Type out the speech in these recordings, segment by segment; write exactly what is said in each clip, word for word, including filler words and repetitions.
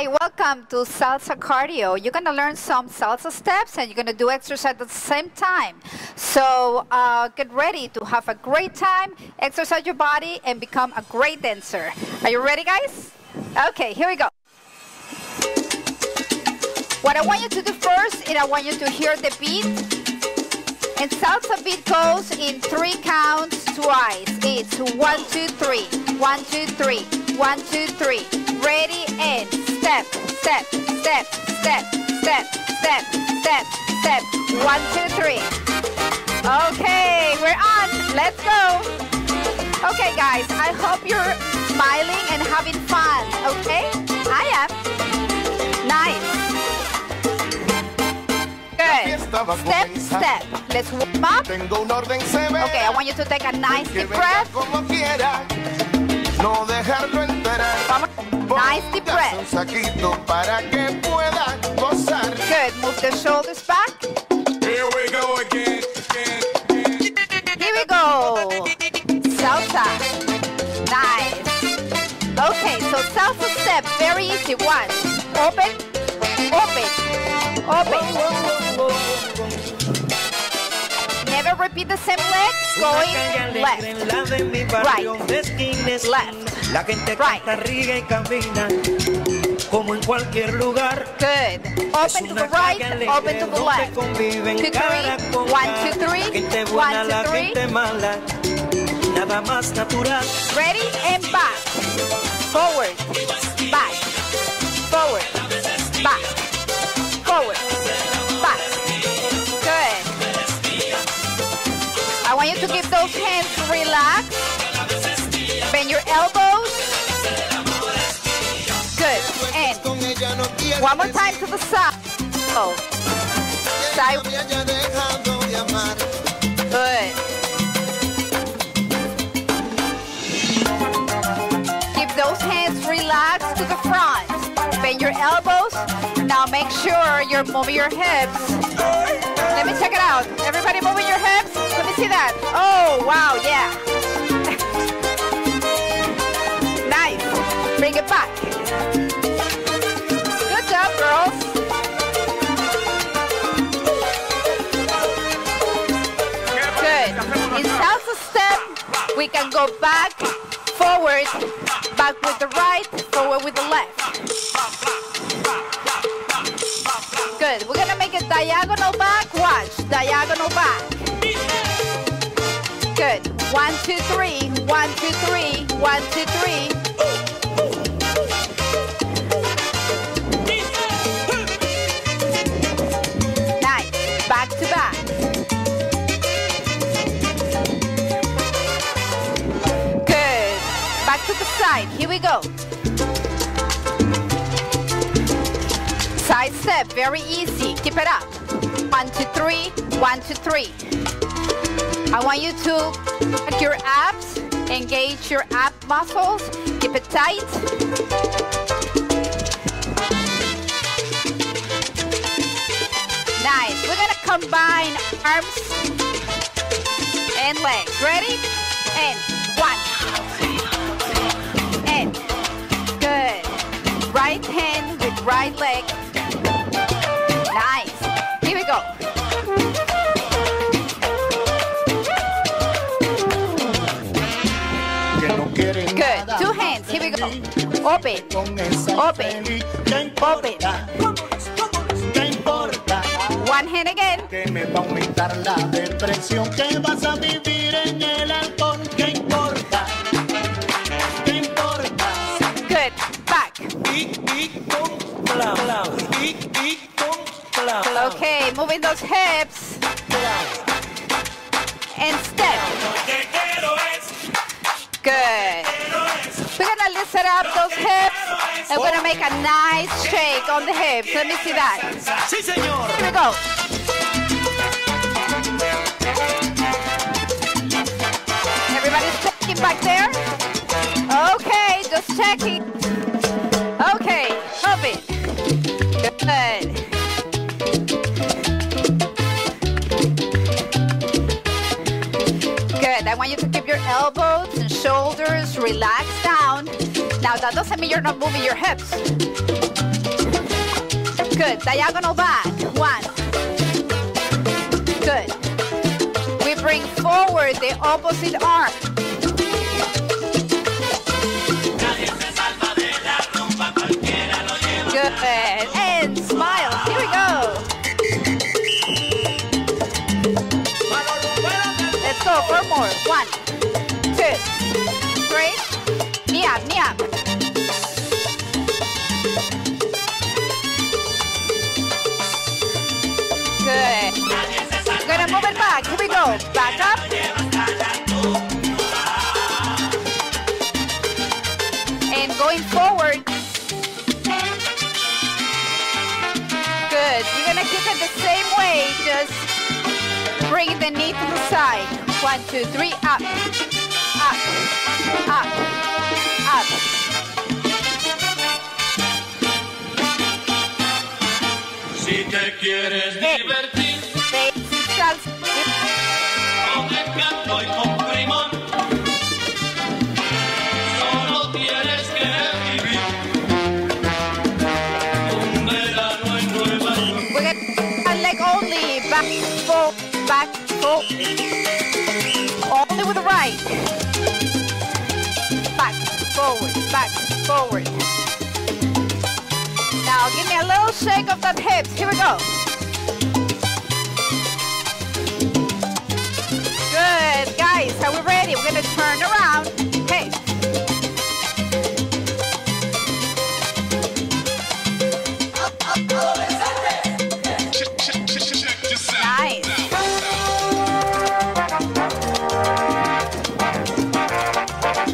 Hi, welcome to Salsa Cardio. You're going to learn some salsa steps and you're going to do exercise at the same time. So uh, get ready to have a great time, exercise your body, and become a great dancer. Are you ready, guys? Okay, here we go. What I want you to do first is I want you to hear the beat. And salsa beat goes in three counts twice. It's one, two, three, one, two, three, one, two, three. Ready and step, step, step, step, step, step, step, step. One, two, three. Okay, we're on. Let's go. Okay, guys, I hope you're smiling and having fun, okay? I am. Nice. Good. Step, step. Let's warm up. Okay, I want you to take a nice deep breath. Nice deep breath. Good. Move the shoulders back. Here we go again. Here we go. Salsa. Nice. Okay, so salsa step. Very easy. One. Open. Open. Open. Never repeat the same leg. Going left. Right. Left. La gente right. Canta, riga y camina, como en cualquier lugar. Good. Open to the right, open to the left. Two, three. One, two, three. One, two, three. Ready and back. Forward. Back. Forward. Back. Forward. Back. Good. I want you to give those hands relaxed. Bend your elbows. Good. And one more time to the side. Oh. Side. Good. Keep those hands relaxed to the front. Bend your elbows. Now make sure you're moving your hips. Let me check it out. Everybody moving your hips. Let me see that. Oh, wow, yeah. Bring it back. Good job, girls. Good. In salsa step, we can go back, forward, back with the right, forward with the left. Good. We're going to make a diagonal back. Watch. Diagonal back. Good. One, two, three. One, two, three. One, two, three. Back to back. Good. Back to the side. Here we go. Side step. Very easy. Keep it up. One, two, three. One, two, three. I want you to check your abs. Engage your ab muscles. Keep it tight. Nice. We're going to combine arms and legs. Ready? And one. And good. Right hand with right leg. Nice. Here we go. Good. Two hands. Here we go. Open. Open. Open. One hand again. Good. Back. Okay, moving those hips. And step. Good. We're going to loosen up those hips. And we're going to make a nice shake on the hips. Let me see that. Here we go. Everybody's checking back there. Okay, just checking. Okay, hop it. Good. Good. I want you to keep your elbows and shoulders relaxed down. Now, that doesn't mean you're not moving your hips. Good. Diagonal back. One. Good. We bring forward the opposite arm. Good. And smile. Here we go. Let's go. Four more. One, two, three. Knee up, knee up. Good. We're gonna move it back. Here we go. Back up. And going forward. Good. You're gonna keep it the same way. Just bring the knee to the side. One, two, three. Up. Up. Up. Up. Si te quieres divertir. Con el canto y con primón. Solo tienes que vivir. Un verano en Nueva York. We're gonna one leg only. Back, four, back, four. Only with the right. Back, forward, back, forward. Now give me a little shake of that hips. Here we go. Good, guys, are we ready? We're gonna turn around. Hey.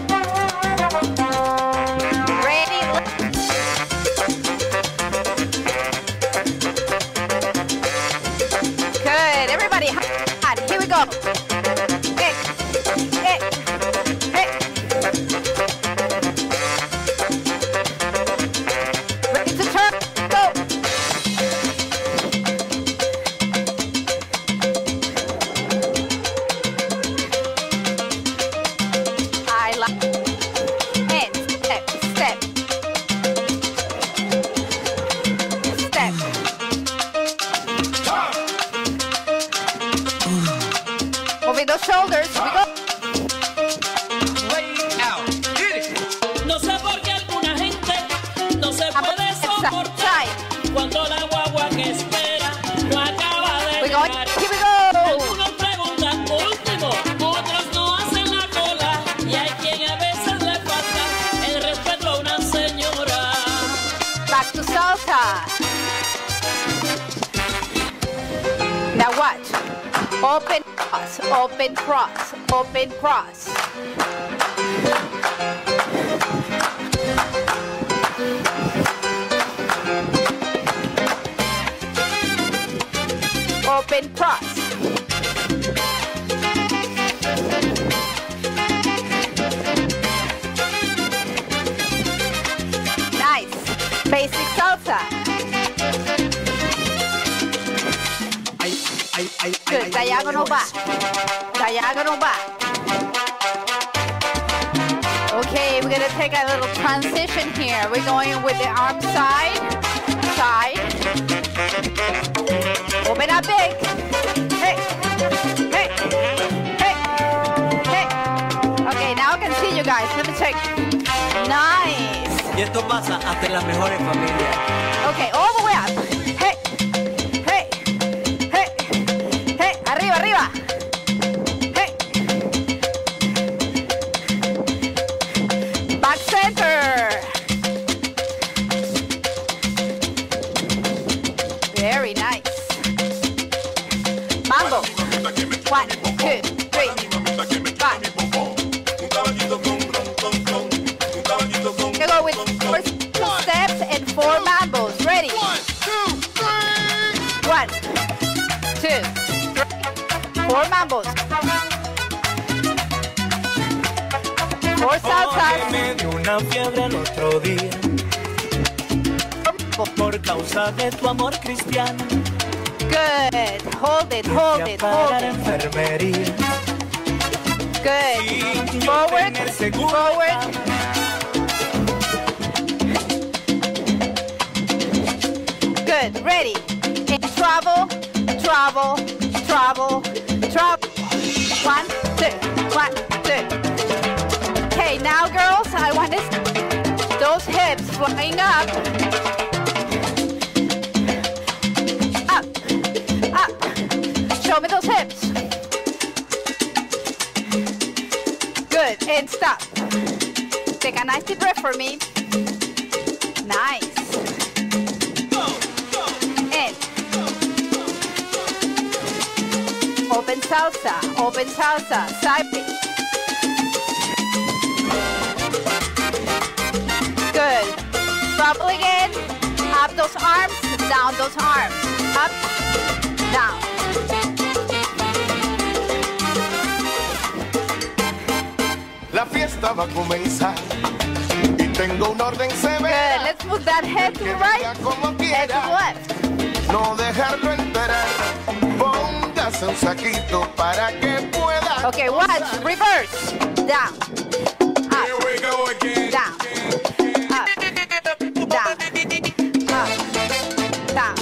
Nice. Ready? Good, everybody. Here we go. Now watch. Open cross, open cross, open cross. Open cross. Nice. Basic salsa. Good, diagonal back, diagonal back. Okay, we're gonna take a little transition here. We're going with the arm side, side. Open up big. Hey, hey, hey, hey. Okay, now I can see you guys. Let me check. Nice. Y esto pasa hasta las mejores familias. Okay, all the way up. Arriba. Hey. Back center. Very nice. Mambo. One, two, three. Five. We'll go with four steps and four mambos. Ready? One, two, three. One, two. Four mambos. Four salsas. Me dio una fiebre el otro día. Por causa de tu amor cristiano. Good. Hold it, hold it, hold it. Good. Forward, forward. Good. ready. Travel, travel, travel, travel. One, two, one, two. Okay, now girls, I want this, those hips flying up. Up, up. Show me those hips. Good, and stop. Take a nice deep breath for me. Nice. Open salsa, open salsa, side pick. Good. Trouble again. Up those arms, down those arms. Up, down. La fiesta va a comenzar. Y tengo un orden severo. Good. Let's move that head to the right. Head to the left. No dejarlo enterar. Un saquito para que pueda. Okay, watch, reverse, down, up, here we go again. Down, up, down, up, down.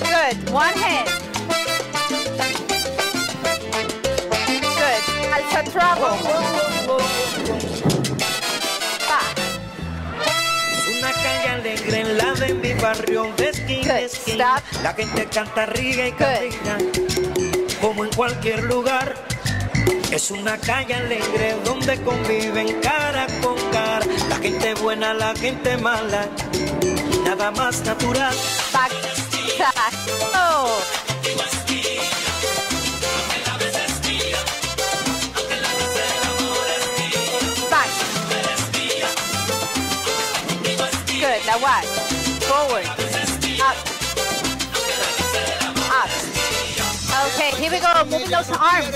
Good, one hand. Good, alza trouble. Back. Una calle alegre en la de mi barrio, de esquina a esquina. La gente canta, ríe y camina. Como en cualquier lugar, es una calle alegre donde conviven cara con cara, la gente buena, la gente mala, nada más natural. Back, back, oh. Back. Good, now what? Forward, up, up. Okay, here we go, moving those arms.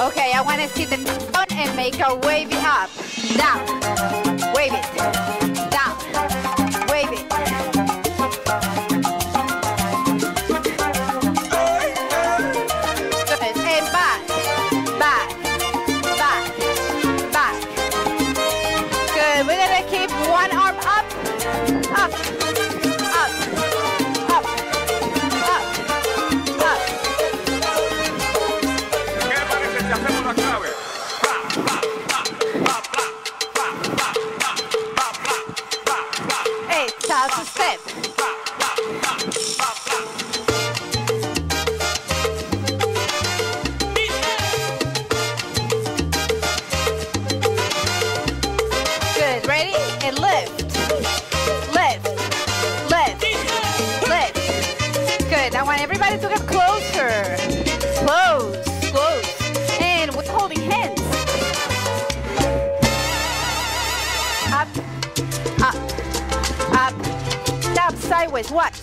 Okay, I want to see the down and make a wave it up. Down, wave it, down, wave it. Good, and back, back, back, back. Good, we're going to keep one arm up. Up, up, up, up, up. ¿Qué le parece si hacemos la clave? Hey, salsa step. Good, ready? And lift. I want everybody to get closer. Close, close. And we're holding hands. Up, up, up. Down, sideways, watch.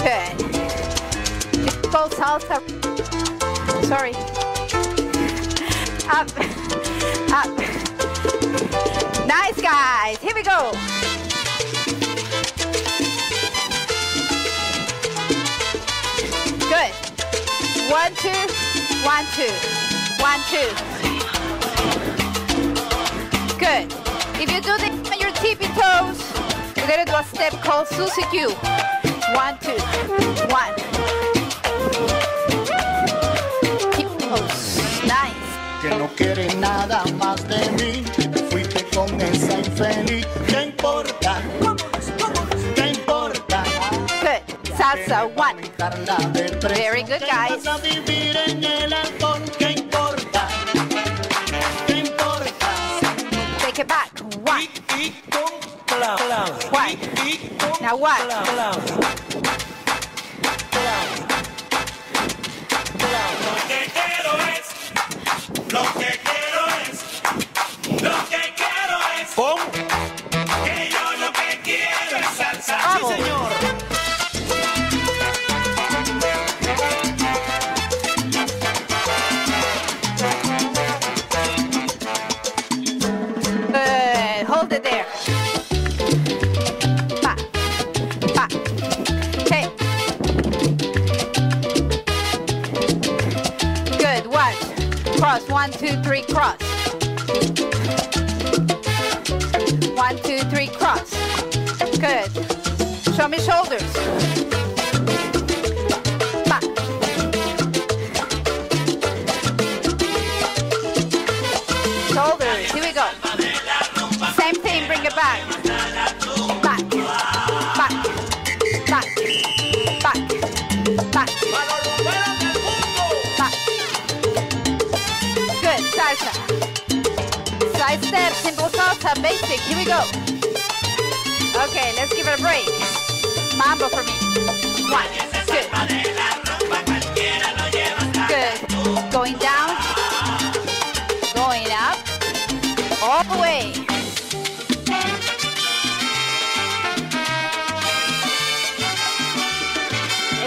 Good. It's called salsa. Sorry. Up, up. Nice, guys. Here we go. Good. One, two, one, two, one, two. Good. If you do this on your tippy toes, you're going to do a step called Susie Q. One, two, one. Tippy toes. Nice. Que no quieres nada más de mí. Fuiste con esa infeliz. ¿Qué importa? ¿Qué importa? Good. Salsa, one. Very good, guys. Take it back. One. One. Now what? Vamos. One, One, two, three, cross. One, two, three, cross. Good. Show me shoulders. Back. Shoulders. Here we go. Same thing. Bring it back. Back. Back. Back. Back. Back. Salsa. Side step, simple salsa, basic. Here we go. Okay, let's give it a break. Mambo for me. One, two. Good. Going down. Going up. All the way.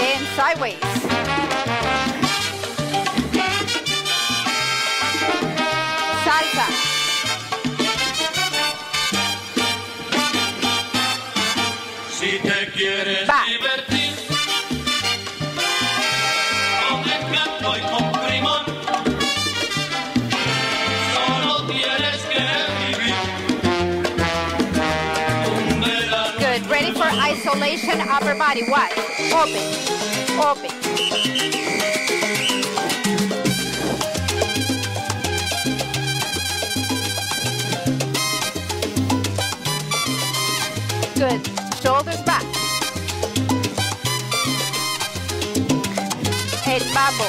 And sideways. Back. Good. Ready for isolation, upper body wide. Open. Open. Good. Shoulders back. El mambo.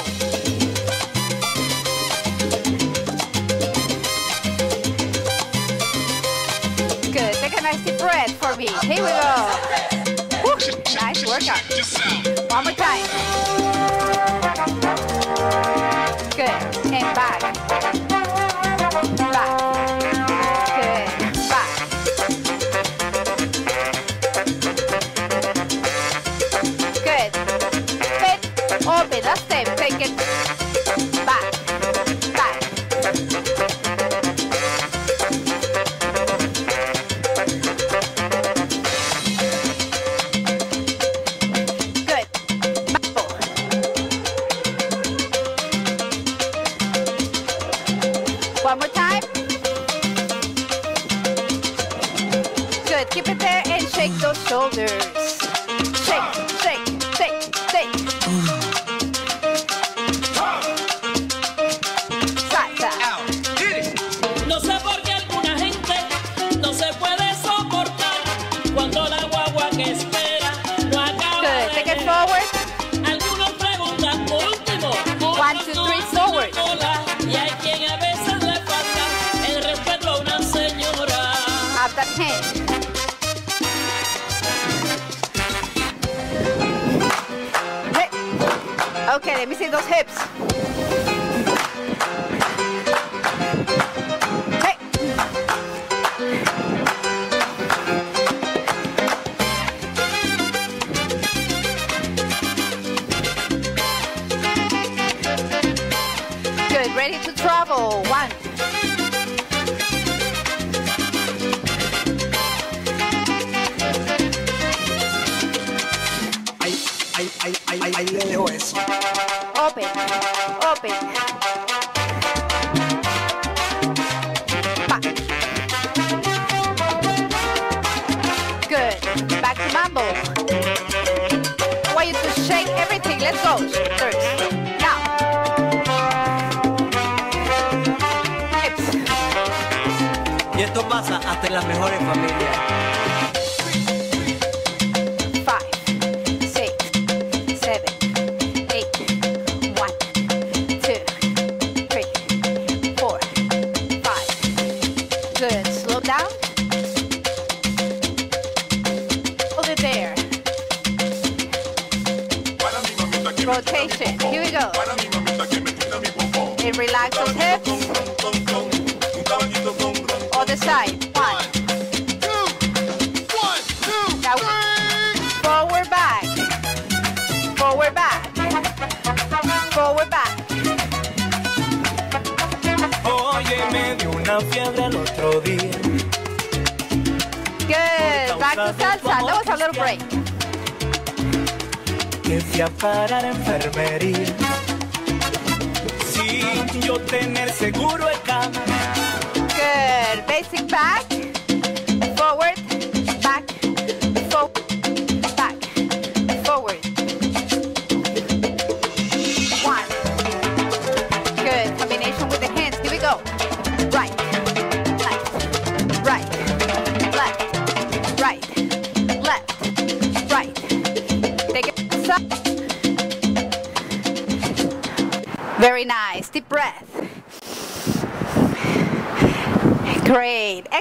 Good. Take a nice deep breath for me. Here we go. Woo. Nice workout. One more time. Good. And back. Back. Good. Back. Good. Open. Last step. Take it back, back. Good. Mambo. One more time. Good. Keep it there and shake those shoulders. Shake, shake, shake, shake. Okay, let me see those hips. Hey. Good, ready to travel. One. Ahí le dejo eso. Open, open. Back. Good. Back to mambo. I want you to shake everything. Let's go. First. Now. Hips. Y esto pasa hasta en las mejores familias. Good. Slow down. Hold it there. Rotation. Here we go. And relax those hips. Other side. One. Two. One, two. Now forward, back. Forward, back. Forward, back. Me dio una fiebre el otro día. Good. Back to salsa. That was a little break. Que fui a parar enfermería. Sí. así yo tener seguro el cambio. Good. Basic back, forward, back, forward, back, forward. One. Good. Combination with the hands. Here we go. Right, left, right, left, right, left, right. Take it up. Very nice. Deep breath. Great.